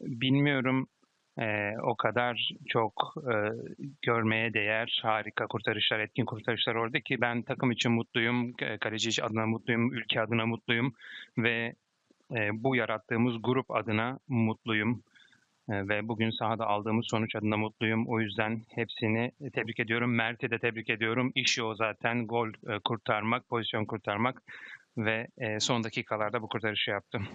bilmiyorum. O kadar çok görmeye değer harika kurtarışlar, etkin kurtarışlar orada ki ben takım için mutluyum, kaleci adına mutluyum, ülke adına mutluyum ve bu yarattığımız grup adına mutluyum ve bugün sahada aldığımız sonuç adına mutluyum. O yüzden hepsini tebrik ediyorum. Mert'i de tebrik ediyorum. İşi o zaten, gol kurtarmak, pozisyon kurtarmak ve son dakikalarda bu kurtarışı yaptım.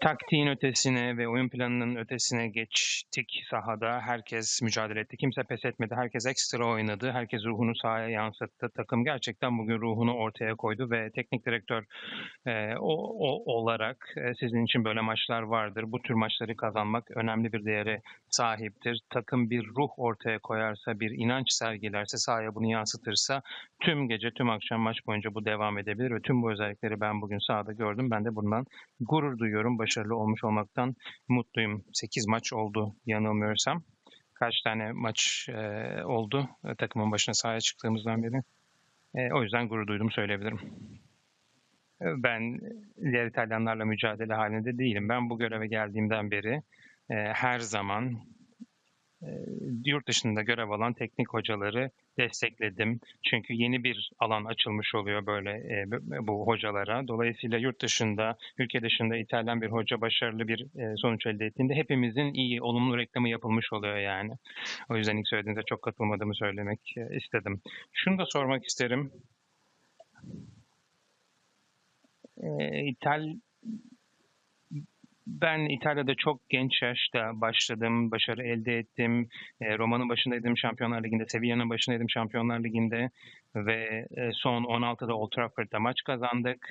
Taktiğin ötesine ve oyun planının ötesine geçtik sahada. Herkes mücadele etti. Kimse pes etmedi. Herkes ekstra oynadı. Herkes ruhunu sahaya yansıttı. Takım gerçekten bugün ruhunu ortaya koydu ve teknik direktör olarak sizin için böyle maçlar vardır. Bu tür maçları kazanmak önemli bir değere sahiptir. Takım bir ruh ortaya koyarsa, bir inanç sergilerse, sahaya bunu yansıtırsa tüm gece, tüm akşam maç boyunca bu devam edebilir ve tüm bu özellikleri ben bugün sahada gördüm. Ben de bundan gurur duyuyorum. Başarılı olmuş olmaktan mutluyum. 8 maç oldu yanılmıyorsam. Kaç tane maç oldu takımın başına sahaya çıktığımızdan beri. O yüzden gurur duydum söyleyebilirim. Ben diğer İtalyanlarla mücadele halinde değilim. Ben bu göreve geldiğimden beri her zaman yurt dışında görev alan teknik hocaları destekledim. Çünkü yeni bir alan açılmış oluyor böyle bu hocalara. Dolayısıyla yurt dışında, ülke dışında İtalyan bir hoca başarılı bir sonuç elde ettiğinde hepimizin iyi, olumlu reklamı yapılmış oluyor yani. O yüzden ilk söylediğinize çok katılmadığımı söylemek istedim. Şunu da sormak isterim. Ben İtalya'da çok genç yaşta başladım, başarı elde ettim. Roma'nın başındaydım Şampiyonlar Ligi'nde, Sevilla'nın başındaydım Şampiyonlar Ligi'nde ve son 16'da Old Trafford'da maç kazandık.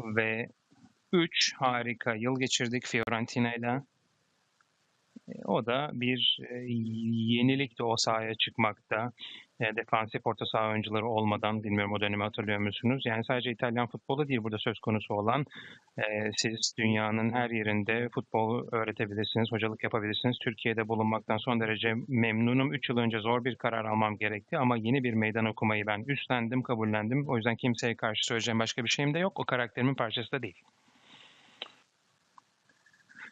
Ve 3 harika yıl geçirdik Fiorentina'yla. O da bir yenilikti o sahaya çıkmakta. Defansif orta saha oyuncuları olmadan, bilmiyorum o dönemi hatırlıyor musunuz? Yani sadece İtalyan futbolu değil burada söz konusu olan. Siz dünyanın her yerinde futbol öğretebilirsiniz, hocalık yapabilirsiniz. Türkiye'de bulunmaktan son derece memnunum. 3 yıl önce zor bir karar almam gerekti ama yeni bir meydan okumayı ben üstlendim, kabullendim. O yüzden kimseye karşı söyleyeceğim başka bir şeyim de yok. O karakterimin parçası da değil.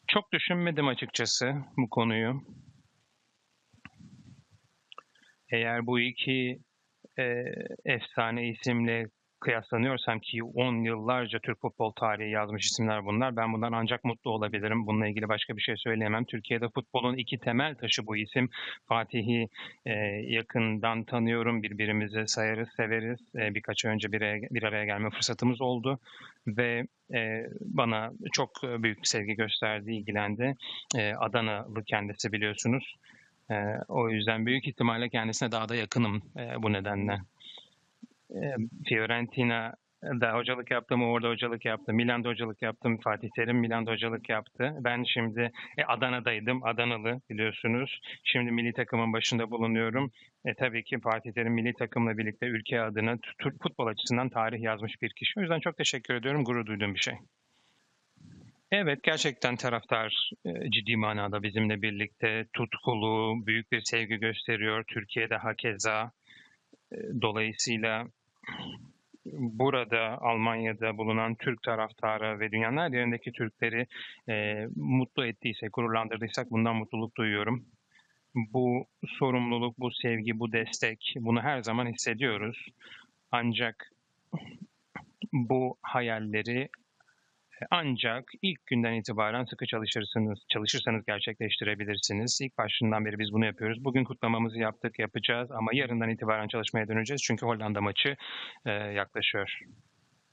Çok düşünmedim açıkçası bu konuyu. Eğer bu iki efsane isimle kıyaslanıyorsam ki 10 yıllarca Türk futbol tarihi yazmış isimler bunlar. Ben bundan ancak mutlu olabilirim. Bununla ilgili başka bir şey söyleyemem. Türkiye'de futbolun iki temel taşı bu isim. Fatih'i yakından tanıyorum. Birbirimizi sayarız, severiz. Birkaç ay önce bir araya gelme fırsatımız oldu. Ve bana çok büyük sevgi gösterdi, ilgilendi. Adanalı kendisi biliyorsunuz. O yüzden büyük ihtimalle kendisine daha da yakınım bu nedenle. Fiorentina'da hocalık yaptım, orada hocalık yaptım, Milan'da hocalık yaptım, Fatih Terim Milan'da hocalık yaptı. Ben şimdi Adana'daydım, Adanalı biliyorsunuz. Şimdi milli takımın başında bulunuyorum. Tabii ki Fatih Terim milli takımla birlikte ülke adına futbol açısından tarih yazmış bir kişi. O yüzden çok teşekkür ediyorum, gurur duyduğum bir şey. Evet, gerçekten taraftar ciddi manada bizimle birlikte tutkulu, büyük bir sevgi gösteriyor. Türkiye'de hakeza. Dolayısıyla burada Almanya'da bulunan Türk taraftarı ve dünyanın her yerindeki Türkleri mutlu ettiysek, gururlandırdıysak bundan mutluluk duyuyorum. Bu sorumluluk, bu sevgi, bu destek, bunu her zaman hissediyoruz. Ancak bu hayalleri ancak ilk günden itibaren sıkı çalışırsanız gerçekleştirebilirsiniz. İlk başından beri biz bunu yapıyoruz. Bugün kutlamamızı yaptık, yapacağız ama yarından itibaren çalışmaya döneceğiz. Çünkü Hollanda maçı yaklaşıyor.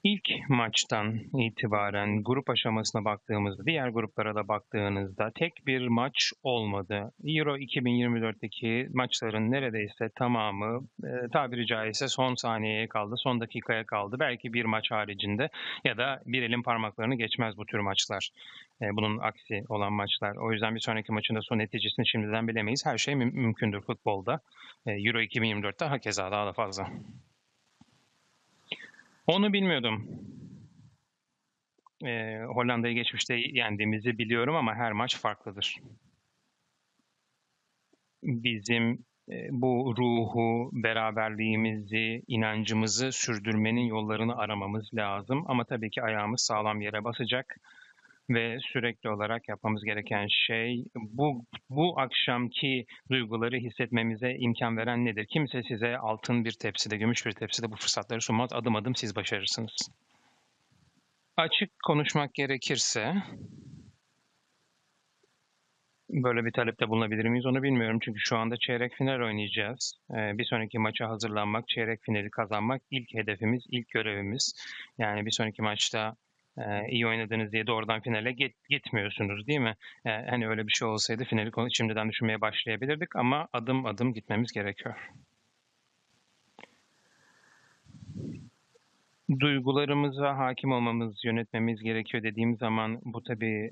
İlk maçtan itibaren grup aşamasına baktığımızda, diğer gruplara da baktığınızda tek bir maç olmadı. Euro 2024'teki maçların neredeyse tamamı tabiri caizse son saniyeye kaldı, son dakikaya kaldı. Belki bir maç haricinde ya da bir elin parmaklarını geçmez bu tür maçlar. Bunun aksi olan maçlar. O yüzden bir sonraki maçın da son neticesini şimdiden bilemeyiz. Her şey mümkündür futbolda. Euro 2024'te hakeza daha da fazla. Onu bilmiyordum. Hollanda'yı geçmişte yendiğimizi biliyorum ama her maç farklıdır. Bizim bu ruhu, beraberliğimizi, inancımızı sürdürmenin yollarını aramamız lazım. Ama tabii ki ayağımız sağlam yere basacak. ve sürekli olarak yapmamız gereken şey bu akşamki duyguları hissetmemize imkan veren nedir? Kimse size altın bir tepside, gümüş bir tepside bu fırsatları sunmaz. Adım adım siz başarırsınız. Açık konuşmak gerekirse böyle bir talepte bulunabilir miyiz onu bilmiyorum. Çünkü şu anda çeyrek final oynayacağız. Bir sonraki maça hazırlanmak, çeyrek finali kazanmak ilk hedefimiz, ilk görevimiz. Yani bir sonraki maçta iyi oynadınız diye doğrudan finale gitmiyorsunuz değil mi? Hani öyle bir şey olsaydı finali şimdiden düşünmeye başlayabilirdik ama adım adım gitmemiz gerekiyor. Duygularımıza hakim olmamız, yönetmemiz gerekiyor dediğim zaman bu tabii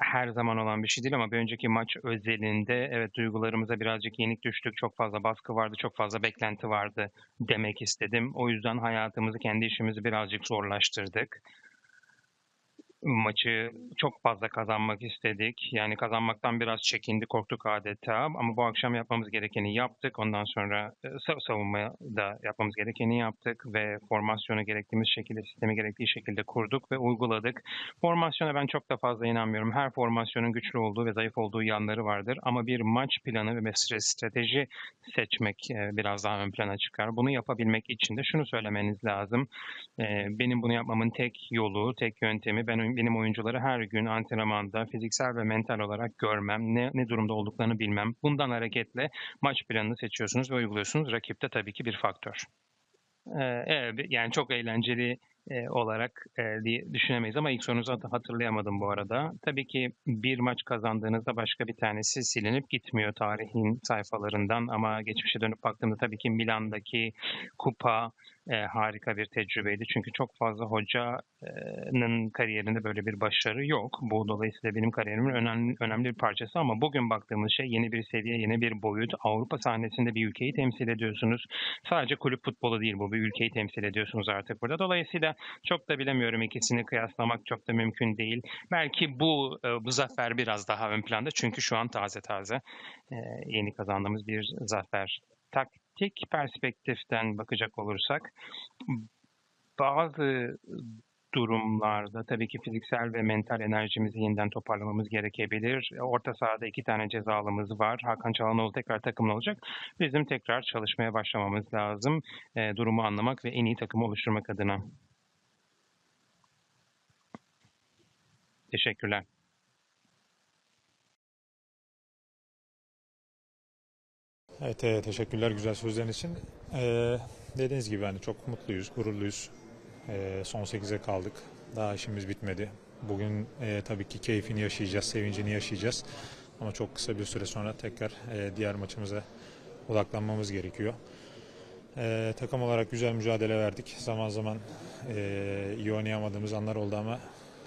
her zaman olan bir şey değil ama bir önceki maç özelinde evet duygularımıza birazcık yenik düştük, çok fazla baskı vardı, çok fazla beklenti vardı demek istedim. O yüzden hayatımızı, kendi işimizi birazcık zorlaştırdık. Maçı çok fazla kazanmak istedik. Yani kazanmaktan biraz çekindi, korktuk adeta. Ama bu akşam yapmamız gerekeni yaptık. Ondan sonra savunmaya da yapmamız gerekeni yaptık. Ve formasyonu gerektiğimiz şekilde, sistemi gerektiği şekilde kurduk ve uyguladık. Formasyona ben çok da fazla inanmıyorum. Her formasyonun güçlü olduğu ve zayıf olduğu yanları vardır. Ama bir maç planı ve strateji seçmek biraz daha ön plana çıkar. Bunu yapabilmek için de şunu söylemeniz lazım. Benim bunu yapmamın tek yolu, tek yöntemi benim oyuncuları her gün antrenmanda fiziksel ve mental olarak görmem, ne durumda olduklarını bilmem. Bundan hareketle maç planını seçiyorsunuz ve uyguluyorsunuz. Rakip de tabii ki bir faktör. Yani çok eğlenceli olarak düşünemeyiz ama ilk sorunuzu hatırlayamadım bu arada. Tabii ki bir maç kazandığınızda başka bir tanesi silinip gitmiyor tarihin sayfalarından ama geçmişe dönüp baktığımda tabii ki Milan'daki kupa harika bir tecrübeydi. Çünkü çok fazla hocanın kariyerinde böyle bir başarı yok. Bu dolayısıyla benim kariyerimin önemli bir parçası ama bugün baktığımız şey yeni bir seviye, yeni bir boyut. Avrupa sahnesinde bir ülkeyi temsil ediyorsunuz. Sadece kulüp futbolu değil bu, bir ülkeyi temsil ediyorsunuz artık burada. Dolayısıyla çok da bilemiyorum, ikisini kıyaslamak çok da mümkün değil. Belki bu zafer biraz daha ön planda çünkü şu an taze yeni kazandığımız bir zafer. Taktik perspektiften bakacak olursak bazı durumlarda tabii ki fiziksel ve mental enerjimizi yeniden toparlamamız gerekebilir. Orta sahada 2 tane cezalımız var. Hakan Çalhanoğlu tekrar takımda olacak. Bizim tekrar çalışmaya başlamamız lazım. Durumu anlamak ve en iyi takımı oluşturmak adına. Teşekkürler. Evet, teşekkürler güzel sözlerin için. Dediğiniz gibi hani çok mutluyuz, gururluyuz. Son 8'e kaldık. Daha işimiz bitmedi. Bugün tabii ki keyfini yaşayacağız, sevincini yaşayacağız. Ama çok kısa bir süre sonra tekrar diğer maçımıza odaklanmamız gerekiyor. Takım olarak güzel mücadele verdik. Zaman zaman iyi oynayamadığımız anlar oldu ama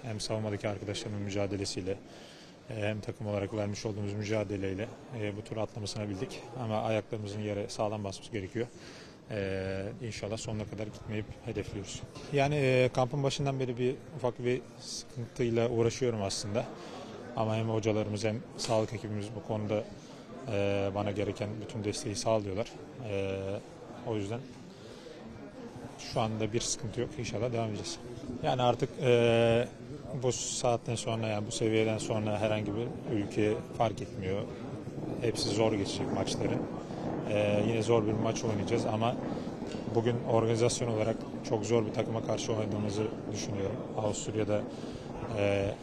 hem savunmadaki arkadaşlarımın mücadelesiyle hem takım olarak vermiş olduğumuz mücadeleyle bu turu atlamasına bildik. Ama ayaklarımızın yere sağlam basması gerekiyor. İnşallah sonuna kadar gitmeyip hedefliyoruz. Yani kampın başından beri ufak bir sıkıntıyla uğraşıyorum aslında. Ama hem hocalarımız hem sağlık ekibimiz bu konuda bana gereken bütün desteği sağlıyorlar. O yüzden şu anda bir sıkıntı yok. İnşallah devam edeceğiz. Yani artık bu saatten sonra, yani bu seviyeden sonra herhangi bir ülke fark etmiyor. Hepsi zor geçecek maçların. Yine zor bir maç oynayacağız ama bugün organizasyon olarak çok zor bir takıma karşı oynadığımızı düşünüyorum. Avusturya'da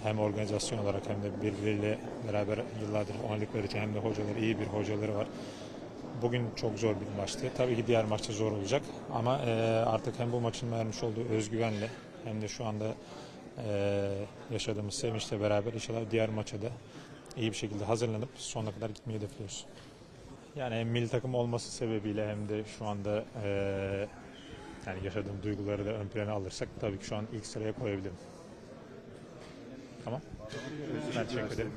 hem organizasyon olarak hem de birbiriyle beraber yıllardır oynadıkları için hem de hocaları, iyi bir hocaları var. Bugün çok zor bir maçtı. Tabii ki diğer maçta zor olacak ama artık hem bu maçın vermiş olduğu özgüvenle hem de şu anda yaşadığımız sevinçle beraber inşallah diğer maça da iyi bir şekilde hazırlanıp sonuna kadar gitmeyi hedefliyoruz. Yani hem milli takım olması sebebiyle hem de şu anda yani yaşadığım duyguları da ön plana alırsak tabii ki şu an ilk sıraya koyabilirim. Tamam. Ben teşekkür ederim.